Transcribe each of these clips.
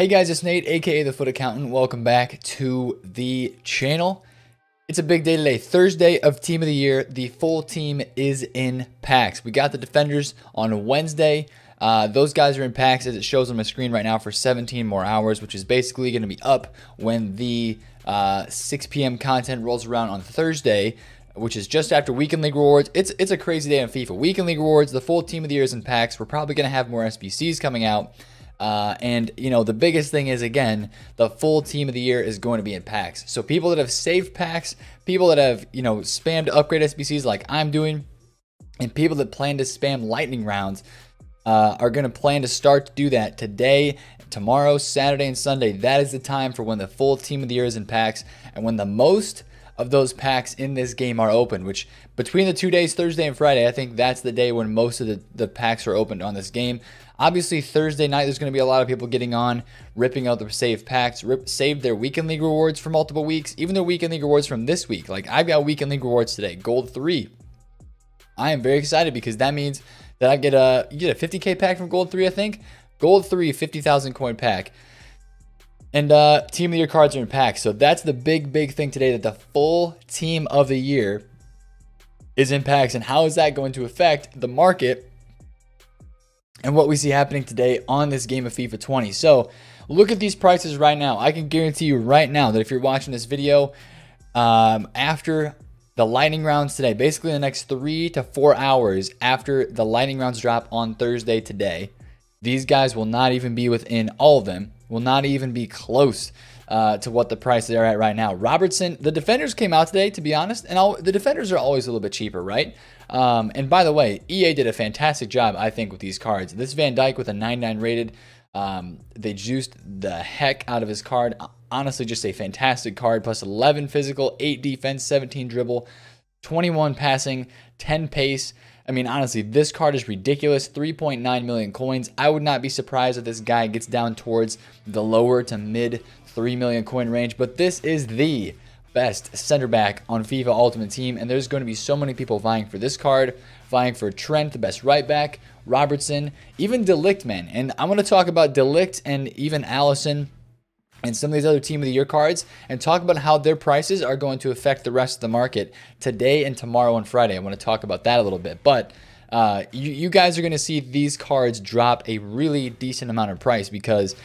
Hey guys, it's Nate, aka The Foot Accountant. Welcome back to the channel. It's a big day today, Thursday of Team of the Year. The full team is in packs. We got the defenders on Wednesday. Those guys are in packs as it shows on my screen right now for 17 more hours, which is basically going to be up when the 6 p.m. content rolls around on Thursday, which is just after Weekend League rewards. It's a crazy day on FIFA. Weekend League rewards, the full Team of the Year is in packs. We're probably going to have more SBCs coming out. And you know, the biggest thing is, again, the full Team of the Year is going to be in packs. So people that have saved packs, people that have, you know, spammed upgrade SBCs like I'm doing, and people that plan to spam lightning rounds are going to plan to start to do that today, tomorrow, Saturday, and Sunday. That is the time for when the full Team of the Year is in packs and when the most of those packs in this game are open, which between the 2 days, Thursday and Friday, I think that's the day when most of the packs are opened on this game. Obviously, Thursday night, there's going to be a lot of people getting on, ripping out their saved packs, save their Weekend League rewards for multiple weeks, even their Weekend League rewards from this week. Like, I've got Weekend League rewards today, Gold 3. I am very excited because that means that I get a 50K pack from Gold 3, I think. Gold 3, 50,000 coin pack. And Team of the Year cards are in packs. So that's the big thing today, that the full Team of the Year is in packs. And how is that going to affect the market and what we see happening today on this game of FIFA 20? So look at these prices right now. I can guarantee you right now that if you're watching this video after the lightning rounds today, basically the next 3 to 4 hours after the lightning rounds drop on Thursday today, these guys will not even be within, all of them will not even be close to what the price they're at right now. Robertson, the defenders came out today, to be honest, and the defenders are always a little bit cheaper, right? And by the way, EA did a fantastic job, I think, with these cards. This Van Dijk with a 99 rated, they juiced the heck out of his card. Honestly, just a fantastic card, plus 11 physical, 8 defense, 17 dribble, 21 passing, 10 pace. I mean, honestly, this card is ridiculous. 3.9 million coins. I would not be surprised if this guy gets down towards the lower to mid 3 million coin range. But this is the best center back on FIFA Ultimate Team, and there's going to be so many people vying for this card, vying for Trent, the best right back, Robertson, even De Ligt, man. And I'm going to talk about De Ligt and even Allison and some of these other Team of the Year cards, and talk about how their prices are going to affect the rest of the market today and tomorrow and Friday. I want to talk about that a little bit, but you guys are going to see these cards drop a really decent amount of price, because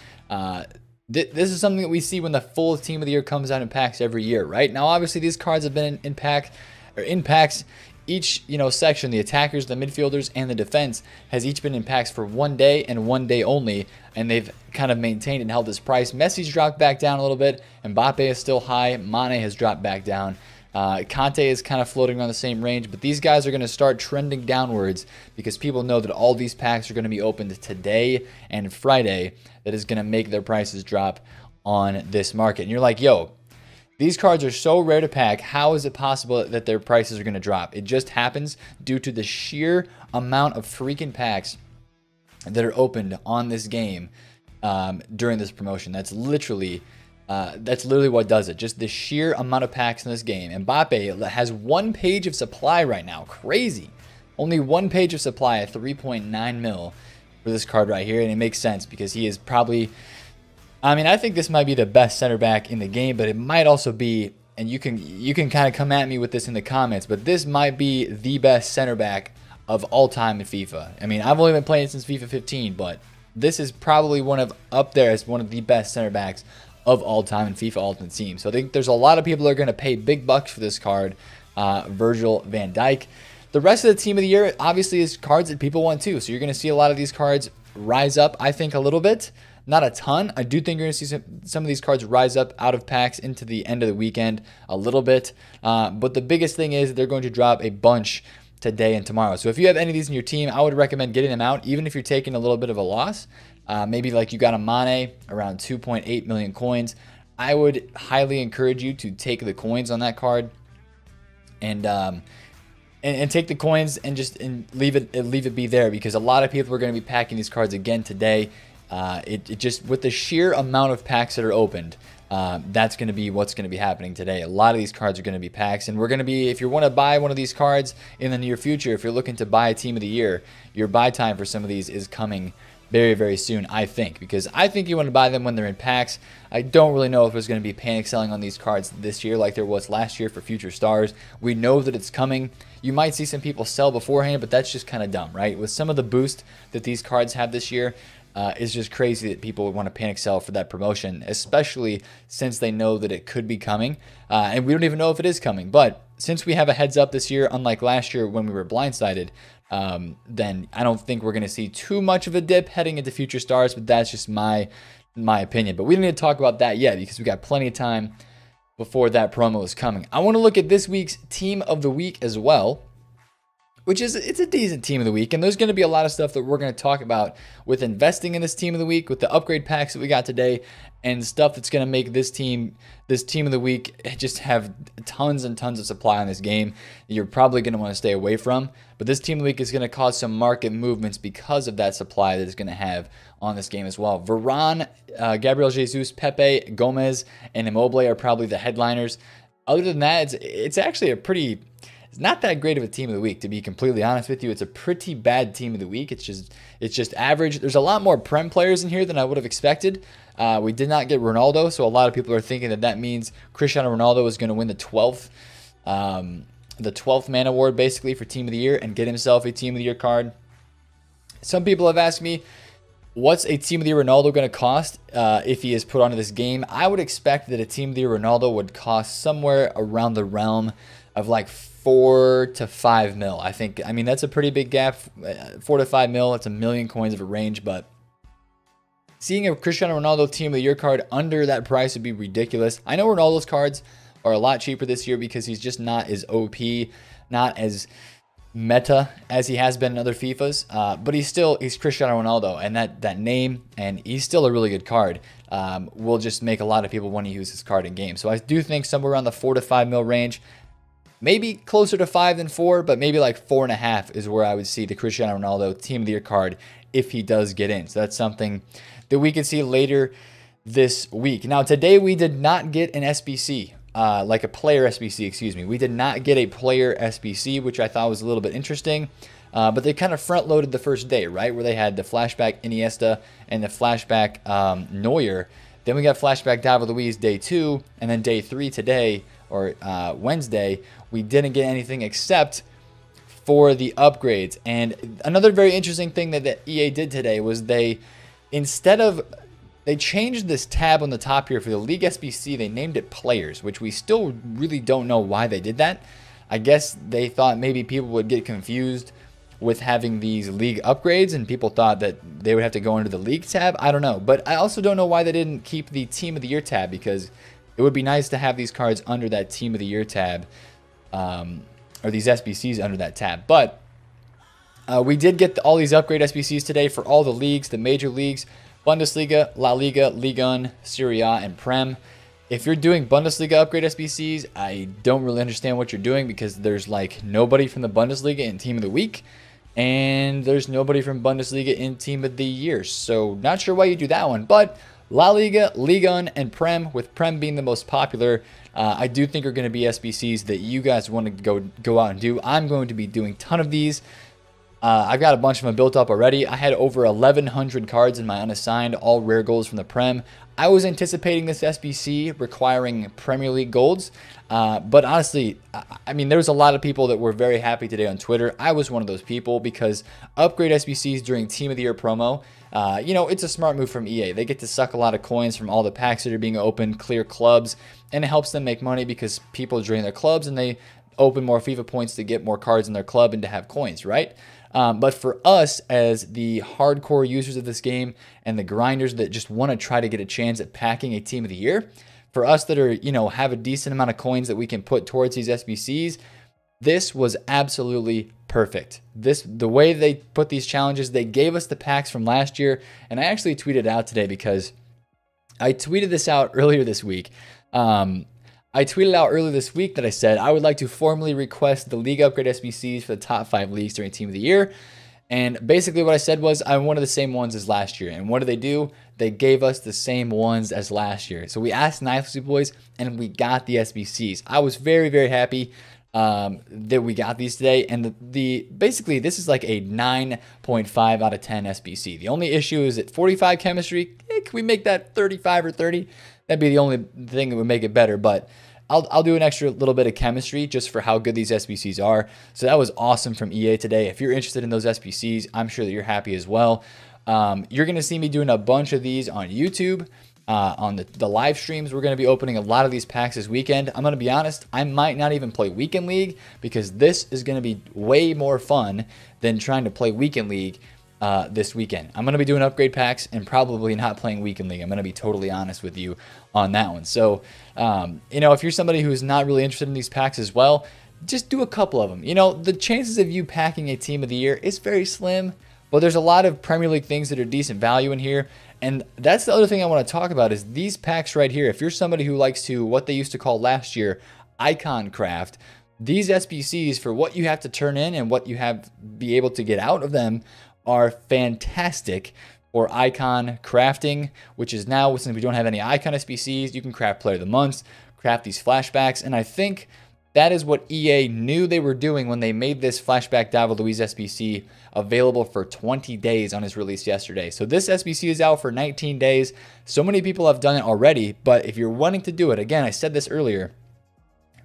this is something that we see when the full Team of the Year comes out in packs every year, right? Now, obviously, these cards have been in packs. Each, you know, section, the attackers, the midfielders, and the defense has each been in packs for 1 day and 1 day only, and they've kind of maintained and held this price. Messi's dropped back down a little bit. Mbappe is still high. Mane has dropped back down. Kante is kind of floating on the same range, but these guys are going to start trending downwards because people know that all these packs are going to be opened today and Friday. That is going to make their prices drop on this market. And you're like, yo, these cards are so rare to pack. How is it possible that their prices are going to drop? It just happens due to the sheer amount of freaking packs that are opened on this game during this promotion. That's literally what does it. Just the sheer amount of packs in this game. Mbappe has 1 page of supply right now. Crazy. Only 1 page of supply at 3.9 mil for this card right here. And it makes sense because he is probably, I mean, I think this might be the best center back in the game, but it might also be, and you can kind of come at me with this in the comments, but this might be the best center back of all time in FIFA. I mean, I've only been playing since FIFA 15, but this is probably up there as one of the best center backs of all time in FIFA Ultimate Team. So I think there's a lot of people that are going to pay big bucks for this card, Virgil Van Dijk. The rest of the Team of the Year, obviously, is cards that people want too. So you're going to see a lot of these cards rise up, I think, a little bit. Not a ton. I do think you're going to see some of these cards rise up out of packs into the end of the weekend a little bit. But the biggest thing is they're going to drop a bunch today and tomorrow. So if you have any of these in your team, I would recommend getting them out, even if you're taking a little bit of a loss. Maybe like you got a Mane around 2.8 million coins. I would highly encourage you to take the coins on that card and take the coins and just leave it be there, because a lot of people are going to be packing these cards again today. It just, with the sheer amount of packs that are opened, that's going to be what's going to be happening today. A lot of these cards are going to be packs, and we're going to be, if you want to buy one of these cards in the near future, if you're looking to buy a Team of the Year, your buy time for some of these is coming very, very soon, I think, because I think you want to buy them when they're in packs. I don't really know if there's going to be panic selling on these cards this year like there was last year for Future Stars. We know that it's coming. You might see some people sell beforehand, but that's just kind of dumb, right? With some of the boost that these cards have this year, it's just crazy that people would want to panic sell for that promotion, especially since they know that it could be coming. And we don't even know if it is coming. But since we have a heads up this year, unlike last year when we were blindsided, then I don't think we're going to see too much of a dip heading into Future Stars, but that's just my opinion. But we don't need to talk about that yet because we got plenty of time before that promo is coming. I want to look at this week's Team of the Week as well, which is, it's a decent Team of the Week, and there's going to be a lot of stuff that we're going to talk about with investing in this Team of the Week, with the upgrade packs that we got today, and stuff that's going to make this Team of the Week just have tons and tons of supply on this game that you're probably going to want to stay away from. But this Team of the Week is going to cause some market movements because of that supply that it's going to have on this game as well. Varane, Gabriel Jesus, Pepe, Gomez, and Immobile are probably the headliners. Other than that, it's actually a pretty... It's not that great of a Team of the Week, to be completely honest with you. It's a pretty bad Team of the Week. It's just average. There's a lot more Prem players in here than I would have expected. We did not get Ronaldo, so a lot of people are thinking that that means Cristiano Ronaldo is going to win the 12th man award, basically, for Team of the Year and get himself a Team of the Year card. Some people have asked me, what's a Team of the Year Ronaldo going to cost if he is put onto this game? I would expect that a Team of the Year Ronaldo would cost somewhere around the realm of like 4 to 5 mil, I think. I mean, that's a pretty big gap. 4 to 5 mil, that's $1 million coins of a range, but seeing a Cristiano Ronaldo Team of the Year card under that price would be ridiculous. I know Ronaldo's cards are a lot cheaper this year because he's just not as OP, not as meta as he has been in other FIFAs, but he's Cristiano Ronaldo, and that name, and he's still a really good card. Will just make a lot of people want to use his card in game. So I do think somewhere around the 4 to 5 mil range, maybe closer to 5 than 4, but maybe like 4.5 is where I would see the Cristiano Ronaldo Team of the Year card if he does get in. So that's something that we could see later this week. Now, today we did not get an SBC, like a player SBC, excuse me. We did not get a player SBC, which I thought was a little bit interesting. But they kind of front-loaded the first day, right, where they had the flashback Iniesta and the flashback Neuer. Then we got flashback David Luiz day 2, and then day 3 today, or Wednesday, we didn't get anything except for the upgrades. And another very interesting thing that EA did today was they changed this tab on the top here for the League SBC. They named it Players, which we still really don't know why they did that. I guess they thought maybe people would get confused with having these league upgrades, and people thought that they would have to go into the league tab. I don't know, but I also don't know why they didn't keep the Team of the Year tab, because it would be nice to have these cards under that Team of the Year tab, or these SBCs under that tab. But we did get all these upgrade SBCs today for all the leagues, the major leagues, Bundesliga, La Liga, Ligue 1, Serie A, and Prem. If you're doing Bundesliga upgrade SBCs, I don't really understand what you're doing, because there's like nobody from the Bundesliga in Team of the Week, and there's nobody from Bundesliga in Team of the Year. So not sure why you do that one, but La Liga, Ligue 1, and Prem, with Prem being the most popular, I do think are going to be SBCs that you guys want to go out and do. I'm going to be doing a ton of these. I've got a bunch of them built up already. I had over 1,100 cards in my unassigned, all rare golds from the Prem. I was anticipating this SBC requiring Premier League golds, but honestly, I mean, there was a lot of people that were very happy today on Twitter. I was one of those people, because upgrade SBCs during Team of the Year promo, you know, it's a smart move from EA. They get to suck a lot of coins from all the packs that are being opened, clear clubs, and it helps them make money because people drain their clubs and they open more FIFA points to get more cards in their club and to have coins, right? But for us, as the hardcore users of this game and the grinders that just want to try to get a chance at packing a Team of the Year, for us that are, you know, have a decent amount of coins that we can put towards these SBCs, this was absolutely perfect. The way they put these challenges, they gave us the packs from last year, and I actually tweeted it out today because I tweeted this out earlier this week. I tweeted out earlier this week that I said I would like to formally request the league upgrade SBCs for the top 5 leagues during Team of the Year. And basically what I said was I wanted the same ones as last year. And what do? They gave us the same ones as last year. So we asked nicely, boys, and we got the SBCs. I was very, very happy. that we got these today. And the basically this is like a 9.5 out of 10 SBC. The only issue is at 45 chemistry, can we make that 35 or 30? That'd be the only thing that would make it better. But I'll do an extra little bit of chemistry just for how good these SBCs are. So that was awesome from EA today. If you're interested in those SBCs, I'm sure that you're happy as well. You're going to see me doing a bunch of these on YouTube. On the live streams, we're going to be opening a lot of these packs this weekend. I'm going to be honest, I might not even play Weekend League because this is going to be way more fun than trying to play Weekend League this weekend. I'm going to be doing upgrade packs and probably not playing Weekend League. I'm going to be totally honest with you on that one. So, you know, if you're somebody who's not really interested in these packs as well, just do a couple of them. You know, the chances of you packing a Team of the Year is very slim, but there's a lot of Premier League things that are decent value in here. And that's the other thing I want to talk about is these packs right here. If you're somebody who likes to, what they used to call last year, icon craft, these SBCs for what you have to turn in and what you have be able to get out of them are fantastic for icon crafting, which is now, since we don't have any icon SBCs, you can craft player of the months, craft these flashbacks. And I think that is what EA knew they were doing when they made this flashback David Luiz SBC available for 20 days on his release yesterday. So this SBC is out for 19 days. So many people have done it already, but if you're wanting to do it, again, I said this earlier,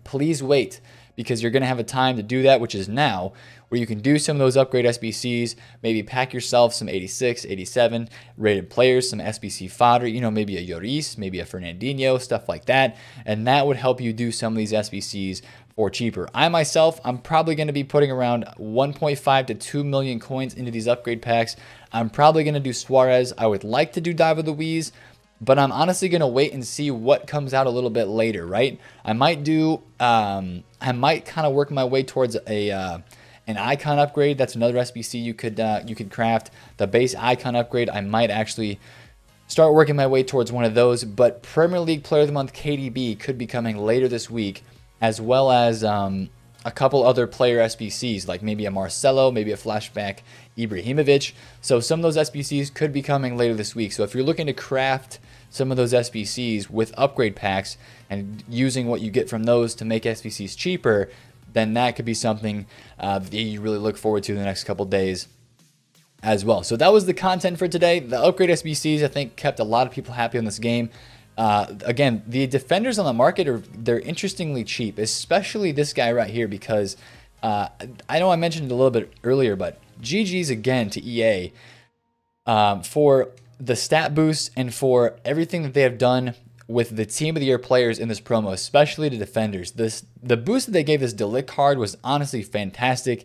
please wait because you're going to have a time to do that, which is now, where you can do some of those upgrade SBCs, maybe pack yourself some 86, 87 rated players, some SBC fodder, you know, maybe a Lloris, maybe a Fernandinho, stuff like that. And that would help you do some of these SBCs for cheaper. I myself, I'm probably going to be putting around 1.5 to 2 million coins into these upgrade packs. I'm probably going to do Suarez. I would like to do David Luiz, but I'm honestly going to wait and see what comes out a little bit later, right? I might do, I might kind of work my way towards a, an icon upgrade. That's another SBC you could craft. The base icon upgrade, I might actually start working my way towards one of those, but Premier League Player of the Month KDB could be coming later this week, as well as a couple other player SBCs, like maybe a Marcelo, maybe a flashback Ibrahimovic. So some of those SBCs could be coming later this week. So if you're looking to craft some of those SBCs with upgrade packs and using what you get from those to make SBCs cheaper, then that could be something that you really look forward to in the next couple days as well. So that was the content for today. The upgrade SBCs, I think, kept a lot of people happy on this game. Again, the defenders on the market, they're interestingly cheap, especially this guy right here, because I know I mentioned it a little bit earlier, but GG's again to EA for the stat boost and for everything that they have done with the Team of the Year players in this promo, especially to defenders. The boost that they gave this De Ligt card was honestly fantastic.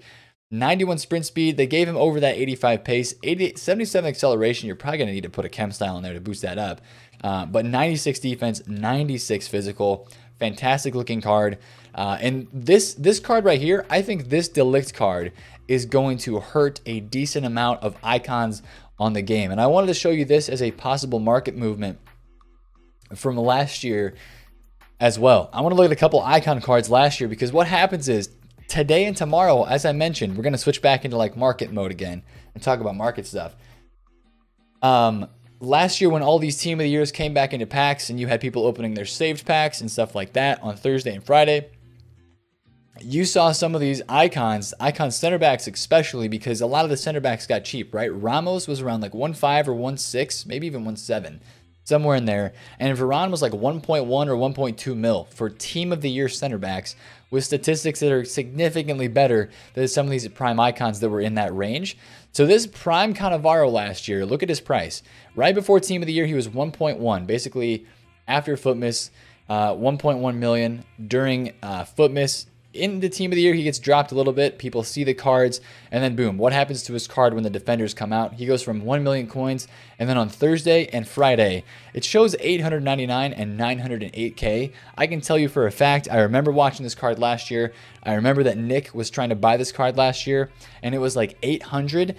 91 sprint speed, they gave him over that 85 pace, 77 acceleration, you're probably going to need to put a chem style in there to boost that up. But 96 defense, 96 physical, fantastic looking card. And this card right here, I think this De Ligt card is going to hurt a decent amount of icons on the game. And I wanted to show you this as a possible market movement from last year as well. I want to look at a couple icon cards last year, because what happens is today and tomorrow, as I mentioned, we're going to switch back into like market mode again and talk about market stuff. Last year when all these Team of the Years came back into packs and you had people opening their saved packs and stuff like that on Thursday and Friday, you saw some of these icon center backs, especially because a lot of the center backs got cheap, right? Ramos was around like 1.5 or 1.6, maybe even 1.7. somewhere in there. And Varane was like 1.1 or 1.2 mil for Team of the Year center backs, with statistics that are significantly better than some of these prime icons that were in that range. So this prime Canavaro last year, look at his price. Right before Team of the Year, he was 1.1, basically after Footmas, 1.1 million. During Footmas, in the Team of the Year, he gets dropped a little bit. People see the cards, and then boom, what happens to his card when the defenders come out? He goes from 1 million coins, and then on Thursday and Friday, it shows 899 and 908K. I can tell you for a fact, I remember watching this card last year. I remember that Nick was trying to buy this card last year, and it was like 850K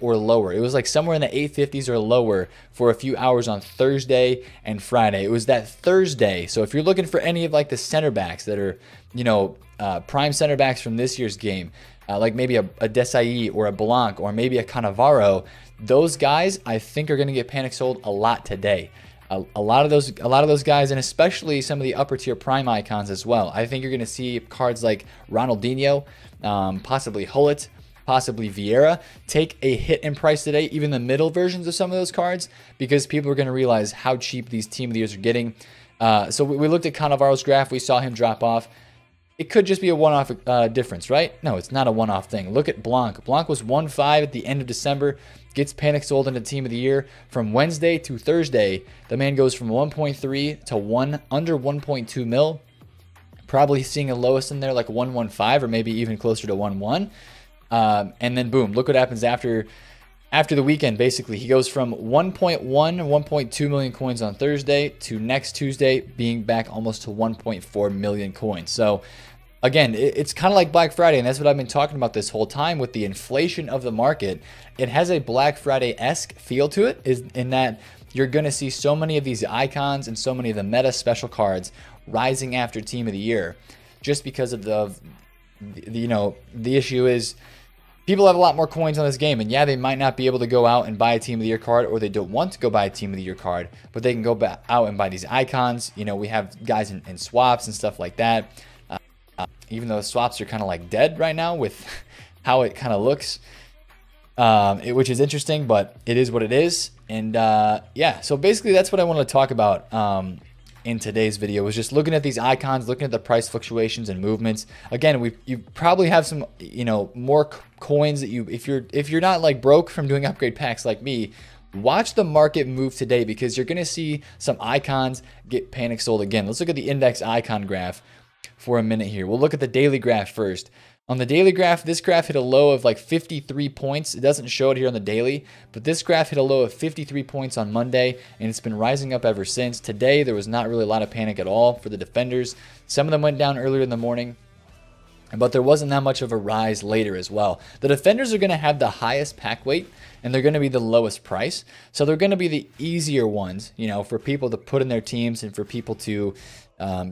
or lower. It was like somewhere in the 850s or lower for a few hours on Thursday and Friday. It was that Thursday. So if you're looking for any of like the center backs that are, you know, prime center backs from this year's game, like maybe a Desailly or a Blanc or maybe a Canavaro, those guys I think are going to get panic sold a lot today. a lot of those guys, and especially some of the upper tier prime icons as well. I think you're going to see cards like Ronaldinho, possibly Hullet, possibly Vieira take a hit in price today, even the middle versions of some of those cards, because people are going to realize how cheap these Team of the Years are getting. So we looked at Canavaro's graph. We saw him drop off. It could just be a one-off difference, right? No, it's not a one-off thing. Look at Blanc. Blanc was 1.5 at the end of December, gets panic sold into Team of the Year. From Wednesday to Thursday, the man goes from 1.3 to under 1.2 mil. Probably seeing a lowest in there like 1.15 or maybe even closer to 1.1. And then boom, look what happens after the weekend. Basically, he goes from 1.2 million coins on Thursday to next Tuesday being back almost to 1.4 million coins. So again, it's kind of like Black Friday, and that's what I've been talking about this whole time with the inflation of the market. It has a Black Friday-esque feel to it, is in that you're going to see so many of these icons and so many of the meta special cards rising after Team of the Year, just because of the issue is people have a lot more coins on this game, and yeah, they might not be able to go out and buy a Team of the Year card, or they don't want to go buy a Team of the Year card, but they can go back out and buy these icons. You know, we have guys in swaps and stuff like that. Even though swaps are kind of like dead right now with how it kind of looks, which is interesting, but it is what it is. And yeah, so basically that's what I wanted to talk about in today's video, was just looking at these icons, looking at the price fluctuations and movements. Again, you probably have some, you know, more coins that you, if you're not like broke from doing upgrade packs like me, watch the market move today, because you're gonna see some icons get panic sold again. Let's look at the index icon graph for a minute here. We'll look at the daily graph first. On the daily graph, this graph hit a low of like 53 points. It doesn't show it here on the daily, but this graph hit a low of 53 points on Monday, and it's been rising up ever since. Today, there was not really a lot of panic at all for the defenders. Some of them went down earlier in the morning, but there wasn't that much of a rise later as well. The defenders are going to have the highest pack weight, and they're going to be the lowest price. So they're going to be the easier ones, you know, for people to put in their teams and for people to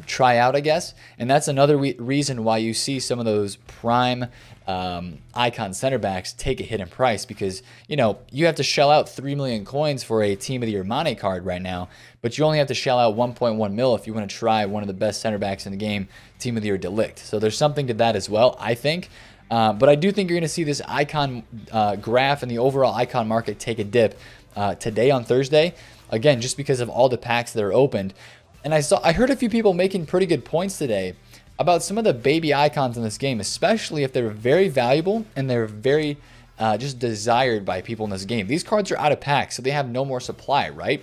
try out, I guess. And that's another reason why you see some of those prime icon center backs take a hit in price, because, you know, you have to shell out 3 million coins for a Team of the Year Mane card right now, but you only have to shell out 1.1 mil if you want to try one of the best center backs in the game, Team of the Year De Ligt. So there's something to that as well, I think. But I do think you're going to see this icon graph and the overall icon market take a dip today on Thursday, again, just because of all the packs that are opened. And I heard a few people making pretty good points today about some of the baby icons in this game, especially if they're very valuable and they're very just desired by people in this game. These cards are out of pack, so they have no more supply, right?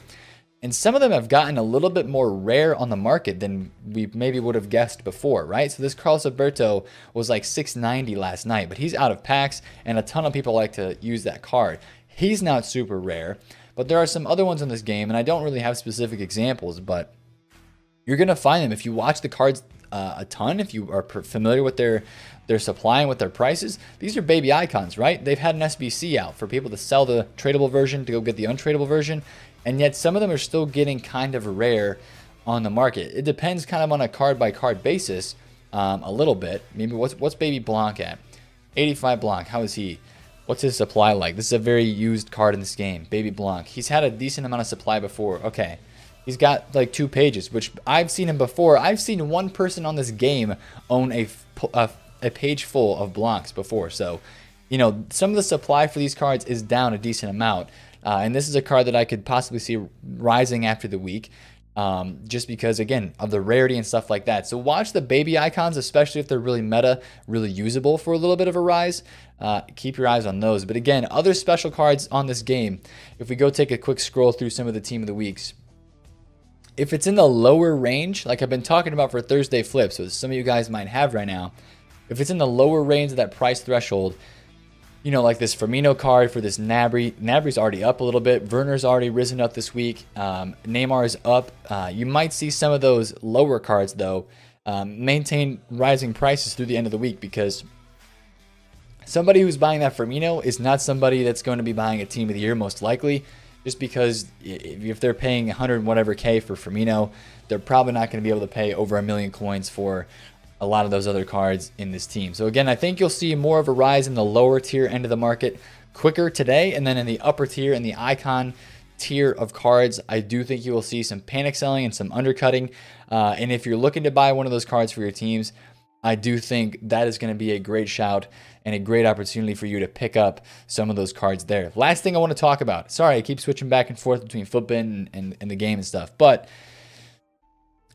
And some of them have gotten a little bit more rare on the market than we maybe would have guessed before, right? So this Carlos Alberto was like 690 last night, but he's out of packs, and a ton of people like to use that card. He's not super rare, but there are some other ones in this game, and I don't really have specific examples, but you're going to find them if you watch the cards a ton, if you are familiar with their supply and with their prices. These are baby icons, right? They've had an SBC out for people to sell the tradable version to go get the untradeable version, and yet some of them are still getting kind of rare on the market. It depends kind of on a card-by-card basis a little bit. Maybe what's baby Blanc at? 85 Blanc, how is he? What's his supply like? This is a very used card in this game, baby Blanc. He's had a decent amount of supply before, okay. He's got like 2 pages, which I've seen him before. I've seen one person on this game own a page full of Blancs before. So, you know, some of the supply for these cards is down a decent amount. And this is a card that I could possibly see rising after the week, just because, again, of the rarity and stuff like that. So watch the baby icons, especially if they're really meta, really usable for a little bit of a rise. Keep your eyes on those. But again, other special cards on this game, if we go take a quick scroll through some of the Team of the Weeks, if it's in the lower range, like I've been talking about for Thursday flips, so some of you guys might have right now, if it's in the lower range of that price threshold, you know, like this Firmino card for this Nabri's already up a little bit. Werner's already risen up this week. Neymar is up. You might see some of those lower cards, though, maintain rising prices through the end of the week, because somebody who's buying that Firmino is not somebody that's going to be buying a Team of the Year, most likely. Just because if they're paying 100 whatever K for Firmino, they're probably not going to be able to pay over 1 million coins for a lot of those other cards in this team. So again, I think you'll see more of a rise in the lower tier end of the market quicker today, and then in the upper tier and the icon tier of cards. I do think you will see some panic selling and some undercutting. And if you're looking to buy one of those cards for your teams, I do think that is going to be a great shout and a great opportunity for you to pick up some of those cards there. Last thing I want to talk about. Sorry, I keep switching back and forth between FUTbin and the game and stuff. But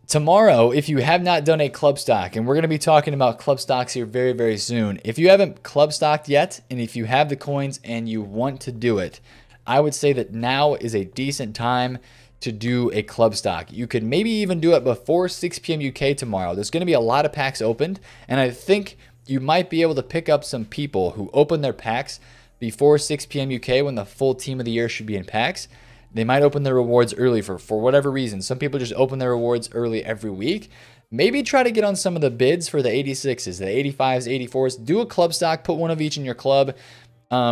tomorrow, if you have not done a club stock, and we're going to be talking about club stocks here very, very soon. If you haven't club stocked yet, and if you have the coins and you want to do it, I would say that now is a decent time to do a club stock. You could maybe even do it before 6 p.m. UK tomorrow. There's going to be a lot of packs opened, and I think you might be able to pick up some people who open their packs before 6 p.m. UK when the full Team of the Year should be in packs. They might open their rewards early for whatever reason. Some people just open their rewards early every week. Maybe try to get on some of the bids for the 86s, the 85s, 84s. Do a club stock, put one of each in your club.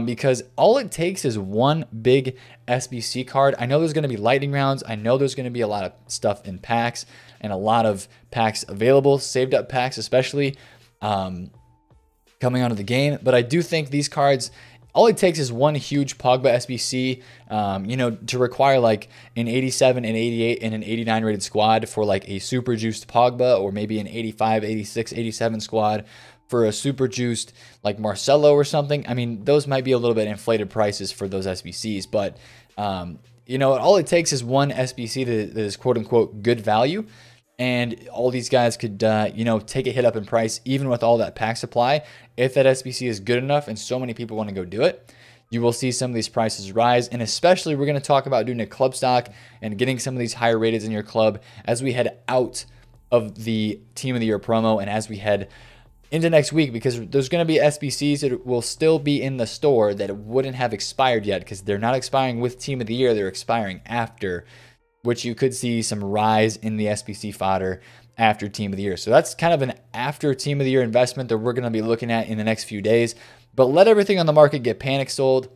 Because all it takes is one big SBC card. I know there's going to be lightning rounds. I know there's going to be a lot of stuff in packs and a lot of packs available, saved up packs especially, coming onto the game. But I do think these cards, all it takes is one huge Pogba SBC, you know, to require like an 87, an 88, and an 89 rated squad for like a super juiced Pogba, or maybe an 85, 86, 87 squad for a super juiced like Marcelo or something. I mean, those might be a little bit inflated prices for those SBCs, but you know, all it takes is one SBC that is quote unquote good value. And all these guys could, you know, take a hit up in price, even with all that pack supply. If that SBC is good enough and so many people want to go do it, you will see some of these prices rise. And especially we're going to talk about doing a club stock and getting some of these higher rateds in your club as we head out of the Team of the Year promo and as we head into next week, because there's going to be SBCs that will still be in the store that wouldn't have expired yet, because they're not expiring with Team of the Year. They're expiring after, which you could see some rise in the SBC fodder after Team of the Year. So that's kind of an after Team of the Year investment that we're going to be looking at in the next few days. But let everything on the market get panic sold.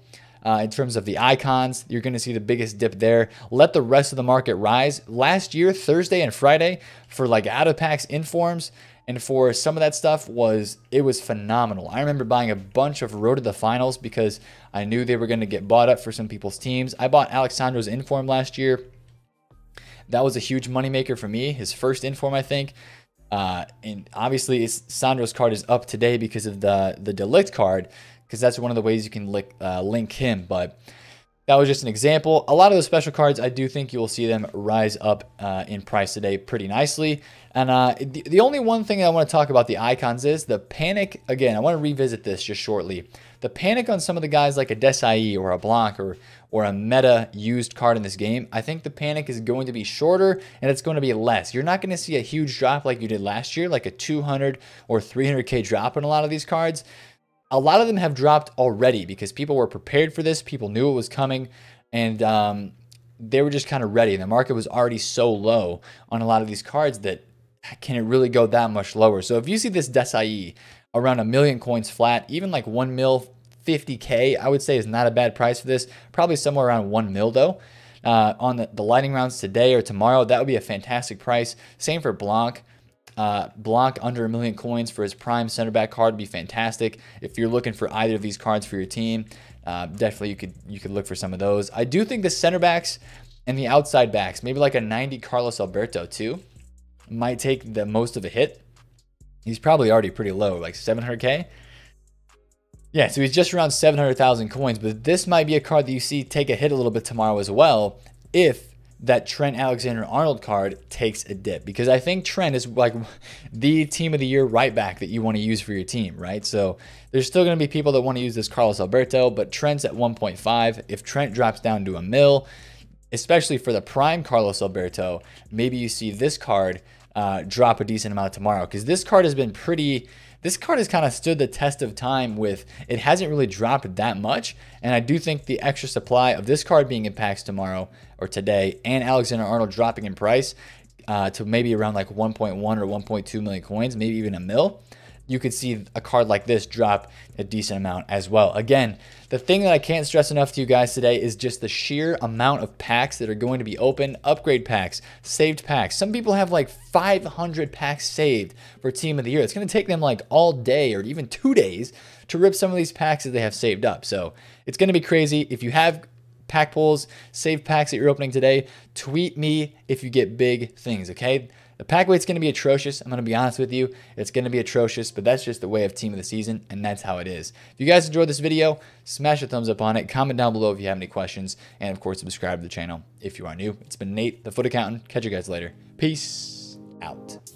In terms of the icons, you're going to see the biggest dip there. Let the rest of the market rise. Last year, Thursday and Friday, for like out of packs, informs, and for some of that stuff, it was phenomenal. I remember buying a bunch of Road to the Finals because I knew they were going to get bought up for some people's teams. I bought Alexandro's inform last year. That was a huge moneymaker for me, his first inform, I think. And obviously, Sandro's card is up today because of the De Ligt card, because that's one of the ways you can link him. But that was just an example. A lot of those special cards, I do think you will see them rise up in price today pretty nicely. And the only one thing I want to talk about the icons is the panic. Again, I want to revisit this just shortly. The panic on some of the guys like a Desailly or a Blanc or a meta used card in this game, I think the panic is going to be shorter and it's going to be less. You're not going to see a huge drop like you did last year, like a 200 or 300K drop in a lot of these cards. A lot of them have dropped already because people were prepared for this. People knew it was coming, and they were just kind of ready. And the market was already so low on a lot of these cards that can it really go that much lower? So if you see this Desailly around 1 million coins flat, even like 1 mil, 50K, I would say is not a bad price for this. Probably somewhere around 1 mil though. On the lightning rounds today or tomorrow, that would be a fantastic price. Same for Blanc. Blanc under 1 million coins for his prime center back card would be fantastic. If you're looking for either of these cards for your team, definitely you could look for some of those. I do think the center backs and the outside backs, maybe like a 90 Carlos Alberto too, might take the most of a hit. He's probably already pretty low, like 700K. Yeah, so he's just around 700,000 coins, but this might be a card that you see take a hit a little bit tomorrow as well, if that Trent Alexander-Arnold card takes a dip, because I think Trent is like the Team of the Year right back that you want to use for your team, right? So there's still going to be people that want to use this Carlos Alberto, but Trent's at 1.5. If Trent drops down to 1 mil, especially for the prime Carlos Alberto, maybe you see this card drop a decent amount tomorrow, because this card has been pretty... This card has kind of stood the test of time with it hasn't really dropped that much. And I do think the extra supply of this card being in packs tomorrow or today and Alexander-Arnold dropping in price to maybe around like 1.1 or 1.2 million coins, maybe even 1 mil, you could see a card like this drop a decent amount as well. Again, the thing that I can't stress enough to you guys today is just the sheer amount of packs that are going to be open, upgrade packs, saved packs. Some people have like 500 packs saved for Team of the Year. It's going to take them like all day or even 2 days to rip some of these packs that they have saved up. So it's going to be crazy. If you have pack pulls, save packs that you're opening today. Tweet me if you get big things, okay? The pack weight's going to be atrocious. I'm going to be honest with you. It's going to be atrocious, but that's just the way of Team of the Season, and that's how it is. If you guys enjoyed this video, smash a thumbs up on it. Comment down below if you have any questions. And, of course, subscribe to the channel if you are new. It's been Nate, the Foot Accountant. Catch you guys later. Peace out.